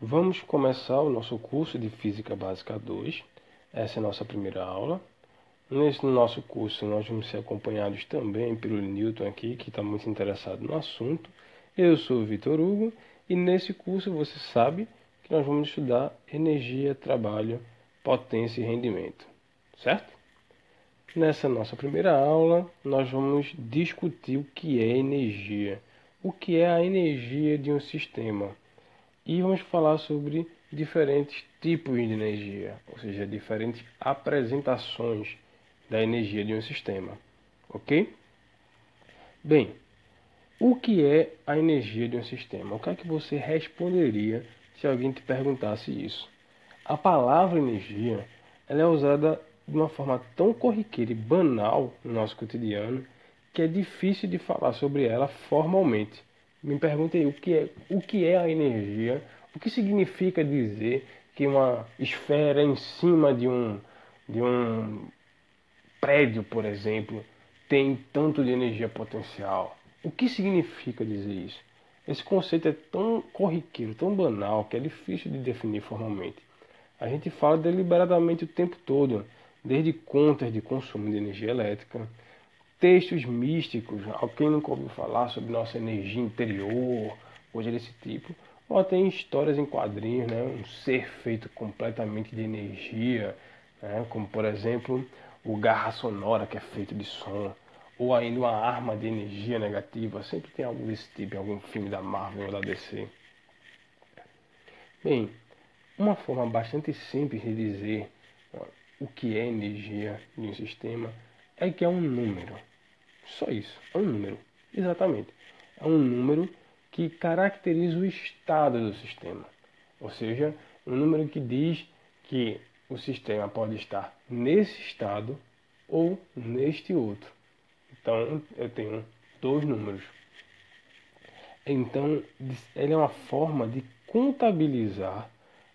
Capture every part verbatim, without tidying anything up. Vamos começar o nosso curso de Física Básica dois. Essa é a nossa primeira aula. Nesse nosso curso nós vamos ser acompanhados também pelo Newton aqui, que está muito interessado no assunto. Eu sou o Victor Hugo e nesse curso você sabe que nós vamos estudar energia, trabalho, potência e rendimento, certo? Nessa nossa primeira aula nós vamos discutir o que é energia, o que é a energia de um sistema. E vamos falar sobre diferentes tipos de energia, ou seja, diferentes apresentações da energia de um sistema, ok? Bem, o que é a energia de um sistema? O que é que você responderia se alguém te perguntasse isso? A palavra energia, ela é usada de uma forma tão corriqueira e banal no nosso cotidiano que é difícil de falar sobre ela formalmente. Me perguntem o que é, o que é a energia, o que significa dizer que uma esfera em cima de um, de um prédio, por exemplo, tem tanto de energia potencial. O que significa dizer isso? Esse conceito é tão corriqueiro, tão banal, que é difícil de definir formalmente. A gente fala deliberadamente o tempo todo, desde contas de consumo de energia elétrica, textos místicos, alguém nunca ouviu falar sobre nossa energia interior, coisa desse tipo, ou até em histórias em quadrinhos, né? Um ser feito completamente de energia, né? Como por exemplo, o Garra Sonora, que é feito de som, ou ainda uma arma de energia negativa, sempre tem algo desse tipo em algum filme da Marvel ou da D C. Bem, uma forma bastante simples de dizer o que é energia de um sistema é que é um número. Só isso, é um número, exatamente. É um número que caracteriza o estado do sistema. Ou seja, um número que diz que o sistema pode estar nesse estado ou neste outro. Então, eu tenho dois números. Então, ele é uma forma de contabilizar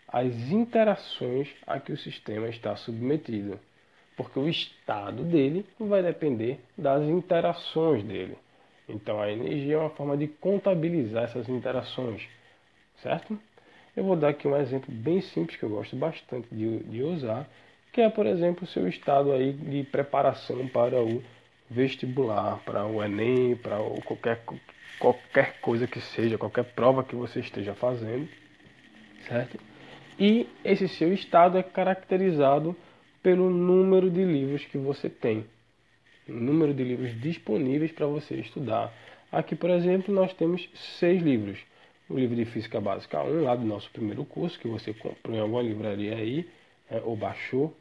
as interações a que o sistema está submetido. Porque o estado dele vai depender das interações dele. Então a energia é uma forma de contabilizar essas interações, certo? Eu vou dar aqui um exemplo bem simples que eu gosto bastante de, de usar, que é, por exemplo, o seu estado aí de preparação para o vestibular, para o Enem, para o qualquer, qualquer coisa que seja, qualquer prova que você esteja fazendo, certo? E esse seu estado é caracterizado pelo número de livros que você tem, o número de livros disponíveis para você estudar. Aqui, por exemplo, nós temos seis livros. O livro de Física Básica um, lá do nosso primeiro curso, que você comprou em alguma livraria aí, né, ou baixou.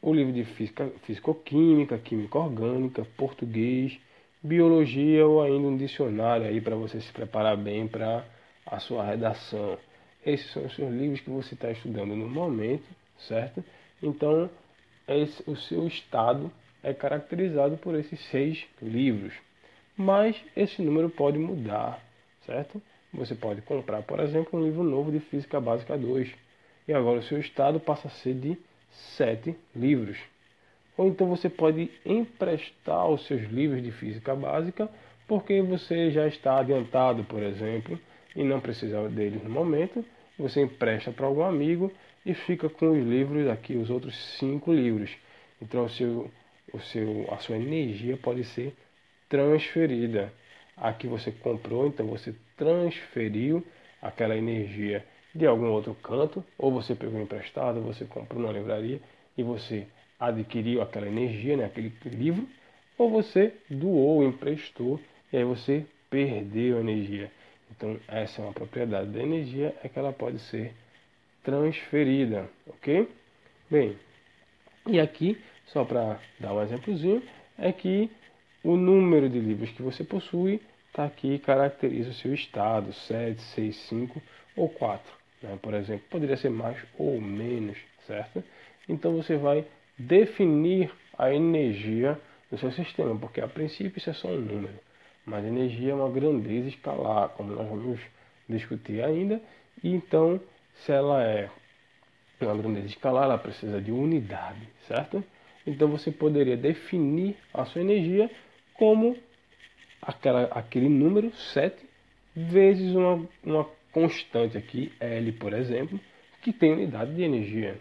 O livro de Física, Físico-Química, Química Orgânica, Português, Biologia, ou ainda um dicionário aí para você se preparar bem para a sua redação. Esses são os seus livros que você está estudando no momento, certo? Então, esse, o seu estado é caracterizado por esses seis livros. Mas esse número pode mudar, certo? Você pode comprar, por exemplo, um livro novo de Física Básica dois. E agora o seu estado passa a ser de sete livros. Ou então você pode emprestar os seus livros de Física Básica, porque você já está adiantado, por exemplo, e não precisa deles no momento. Você empresta para algum amigo e fica com os livros aqui, os outros cinco livros. Então o seu, o seu, a sua energia pode ser transferida. Aqui você comprou, então você transferiu aquela energia de algum outro canto, ou você pegou emprestado, você comprou na livraria e você adquiriu aquela energia, né, aquele livro, ou você doou, emprestou, e aí você perdeu a energia. Então essa é uma propriedade da energia, é que ela pode ser transferida, ok? Bem, e aqui, só para dar um exemplozinho, é que o número de livros que você possui está aqui, caracteriza o seu estado, sete, seis, cinco ou quatro, né? Por exemplo, poderia ser mais ou menos, certo? Então você vai definir a energia do seu sistema, porque a princípio isso é só um número, mas a energia é uma grandeza escalar, como nós vamos discutir ainda, e então se ela é uma grandeza escalar, ela precisa de unidade, certo? Então você poderia definir a sua energia como aquela, aquele número sete vezes uma, uma constante aqui, L, por exemplo, que tem unidade de energia.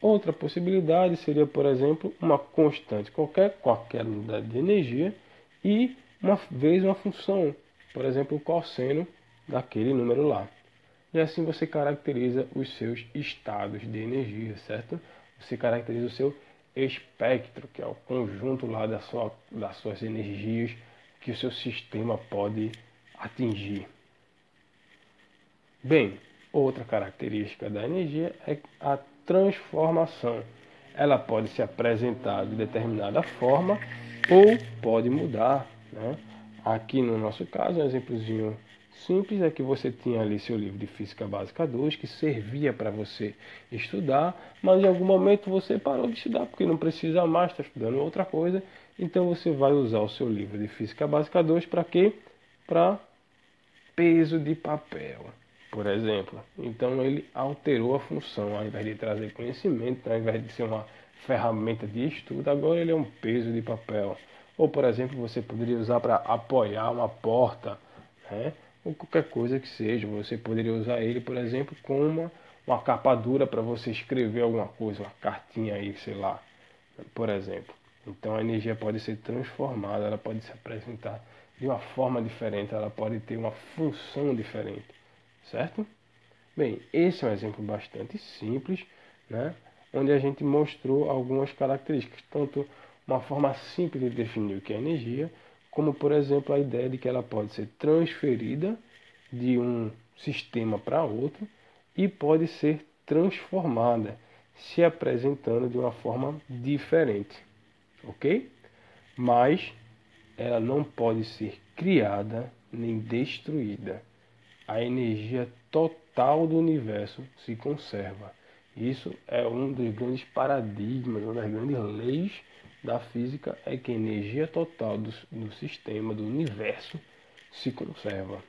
Outra possibilidade seria, por exemplo, uma constante qualquer, qualquer unidade de energia, e uma vez uma função, por exemplo, o cosseno daquele número lá. E assim você caracteriza os seus estados de energia, certo? Você caracteriza o seu espectro, que é o conjunto lá da sua, das suas energias que o seu sistema pode atingir. Bem, outra característica da energia é a transformação. Ela pode se apresentar de determinada forma ou pode mudar, né? Aqui no nosso caso, um exemplozinho simples é que você tinha ali seu livro de Física Básica dois, que servia para você estudar, mas em algum momento você parou de estudar, porque não precisa mais, está estudando outra coisa. Então você vai usar o seu livro de Física Básica dois para quê? Para peso de papel, por exemplo. Então ele alterou a função, ao invés de trazer conhecimento, ao invés de ser uma ferramenta de estudo, agora ele é um peso de papel. Ou, por exemplo, você poderia usar para apoiar uma porta, né? Ou qualquer coisa que seja. Você poderia usar ele, por exemplo, com uma, uma capa dura para você escrever alguma coisa, uma cartinha aí, sei lá, por exemplo. Então a energia pode ser transformada, ela pode se apresentar de uma forma diferente, ela pode ter uma função diferente, certo? Bem, esse é um exemplo bastante simples, né? Onde a gente mostrou algumas características, tanto uma forma simples de definir o que é energia, como, por exemplo, a ideia de que ela pode ser transferida de um sistema para outro e pode ser transformada, se apresentando de uma forma diferente, ok? Mas ela não pode ser criada nem destruída. A energia total do universo se conserva. Isso é um dos grandes paradigmas, uma das grandes leis da física, é que a energia total do, do sistema, do universo, se conserva.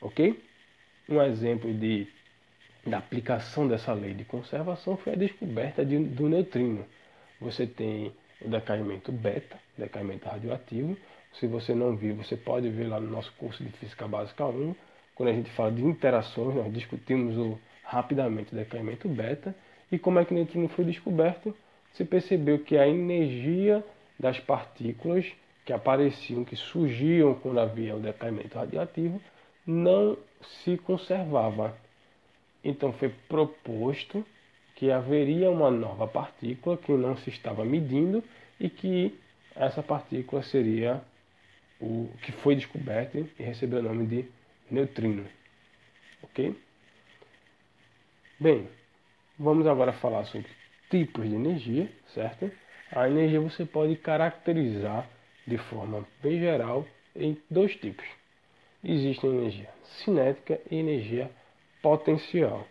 Ok? Um exemplo de, da aplicação dessa lei de conservação foi a descoberta de, do neutrino. Você tem o decaimento beta, decaimento radioativo. Se você não viu, você pode ver lá no nosso curso de Física Básica um. Quando a gente fala de interações, nós discutimos o, rapidamente o decaimento beta. E como é que o neutrino foi descoberto? Você percebeu que a energia das partículas que apareciam, que surgiam quando havia o decaimento radioativo, não se conservava. Então foi proposto que haveria uma nova partícula que não se estava medindo e que essa partícula seria o que foi descoberta e recebeu o nome de neutrino. Ok? Bem, vamos agora falar sobre tipos de energia, certo? A energia você pode caracterizar de forma bem geral em dois tipos. Existem energia cinética e energia potencial.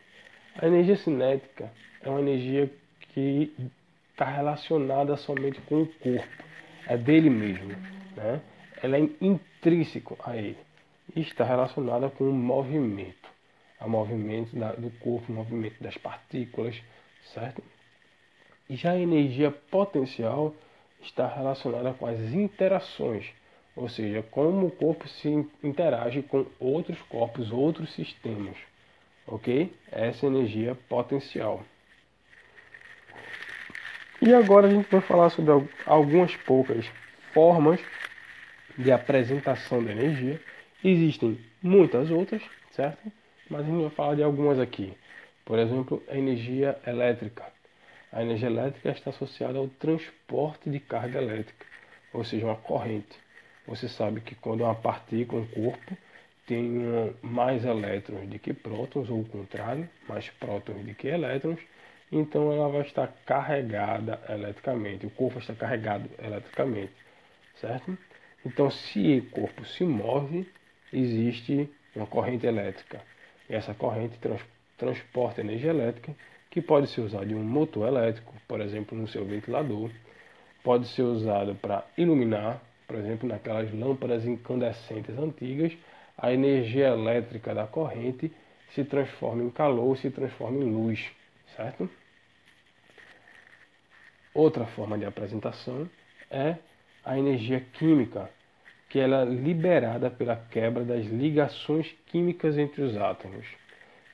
A energia cinética é uma energia que está relacionada somente com o corpo, é dele mesmo, né? Ela é intrínseco a ele e está relacionada com o movimento, o movimento da, do corpo, o movimento das partículas, certo? E já a energia potencial está relacionada com as interações, ou seja, como o corpo se interage com outros corpos, outros sistemas, ok? Essa é a energia potencial. E agora a gente vai falar sobre algumas poucas formas de apresentação da energia. Existem muitas outras, certo? Mas a gente vai falar de algumas aqui. Por exemplo, a energia elétrica. A energia elétrica está associada ao transporte de carga elétrica, ou seja, uma corrente. Você sabe que quando uma partícula, um corpo, tem mais elétrons do que prótons, ou o contrário, mais prótons do que elétrons, então ela vai estar carregada eletricamente, o corpo está carregado eletricamente, certo? Então, se o corpo se move, existe uma corrente elétrica. E essa corrente trans transporta energia elétrica, que pode ser usado em um motor elétrico, por exemplo, no seu ventilador. Pode ser usado para iluminar, por exemplo, naquelas lâmpadas incandescentes antigas. A energia elétrica da corrente se transforma em calor, se transforma em luz, certo? Outra forma de apresentação é a energia química, que ela é liberada pela quebra das ligações químicas entre os átomos.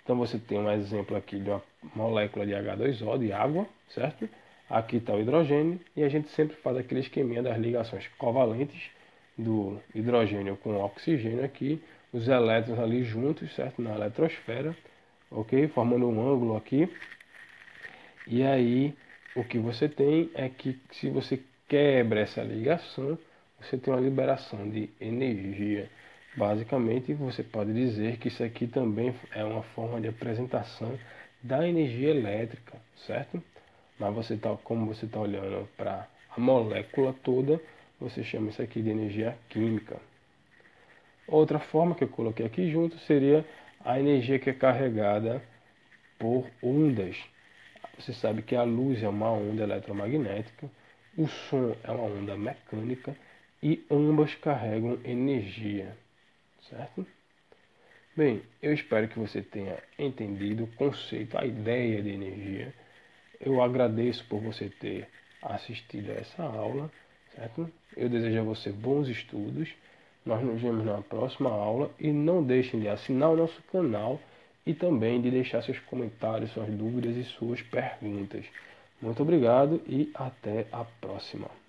Então você tem um exemplo aqui de uma molécula de agá dois ó, de água, certo? Aqui está o hidrogênio, e a gente sempre faz aquele esqueminha das ligações covalentes do hidrogênio com o oxigênio aqui, os elétrons ali juntos, certo? Na eletrosfera, ok? Formando um ângulo aqui. E aí, o que você tem é que se você quebra essa ligação, você tem uma liberação de energia. Basicamente, você pode dizer que isso aqui também é uma forma de apresentação da energia elétrica, certo? Mas você tá, como você está olhando para a molécula toda, você chama isso aqui de energia química. Outra forma que eu coloquei aqui junto seria a energia que é carregada por ondas. Você sabe que a luz é uma onda eletromagnética, o som é uma onda mecânica e ambas carregam energia, certo? Bem, eu espero que você tenha entendido o conceito, a ideia de energia. Eu agradeço por você ter assistido a essa aula, certo? Eu desejo a você bons estudos. Nós nos vemos na próxima aula e não deixem de assinar o nosso canal e também de deixar seus comentários, suas dúvidas e suas perguntas. Muito obrigado e até a próxima.